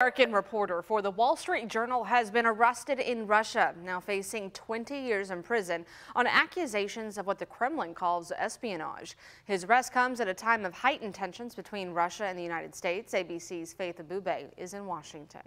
American reporter for the Wall Street Journal has been arrested in Russia, now facing 20 years in prison on accusations of what the Kremlin calls espionage. His arrest comes at a time of heightened tensions between Russia and the United States. ABC's Faith Abube is in Washington.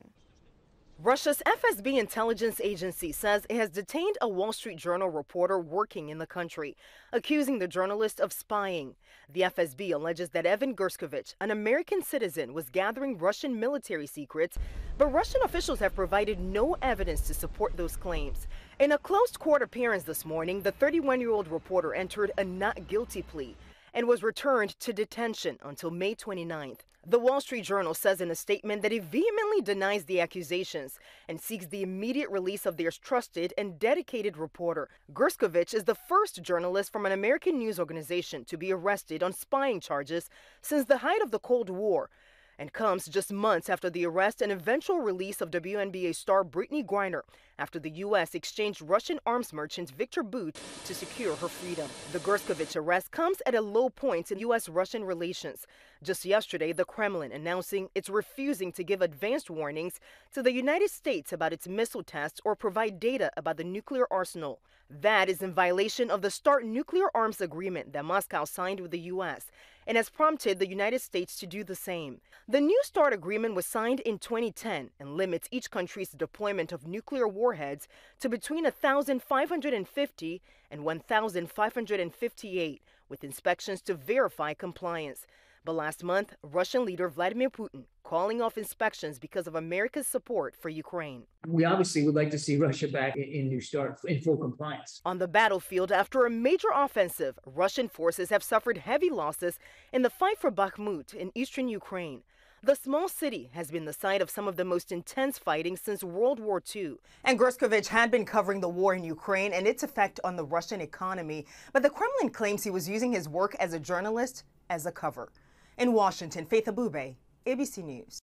Russia's FSB intelligence agency says it has detained a Wall Street Journal reporter working in the country, accusing the journalist of spying. The FSB alleges that Evan Gershkovich, an American citizen, was gathering Russian military secrets, but Russian officials have provided no evidence to support those claims. In a closed court appearance this morning, the 31-year-old reporter entered a not guilty plea and was returned to detention until May 29th. The Wall Street Journal says in a statement that it vehemently denies the accusations and seeks the immediate release of their trusted and dedicated reporter. Gershkovich is the first journalist from an American news organization to be arrested on spying charges since the height of the Cold War, and comes just months after the arrest and eventual release of WNBA star Brittany Griner after the U.S. exchanged Russian arms merchant Victor Boot to secure her freedom. The Gershkovich arrest comes at a low point in U.S.-Russian relations. Just yesterday, the Kremlin announcing it's refusing to give advanced warnings to the United States about its missile tests or provide data about the nuclear arsenal. That is in violation of the START nuclear arms agreement that Moscow signed with the U.S. and has prompted the United States to do the same. The New START agreement was signed in 2010 and limits each country's deployment of nuclear warheads to between 1,550 and 1,558, with inspections to verify compliance. But last month, Russian leader Vladimir Putin calling off inspections because of America's support for Ukraine. We obviously would like to see Russia back in New START in full compliance. On the battlefield, after a major offensive, Russian forces have suffered heavy losses in the fight for Bakhmut in eastern Ukraine. The small city has been the site of some of the most intense fighting since World War II. And Gershkovich had been covering the war in Ukraine and its effect on the Russian economy. But the Kremlin claims he was using his work as a journalist as a cover. In Washington, Faith Abube, ABC News.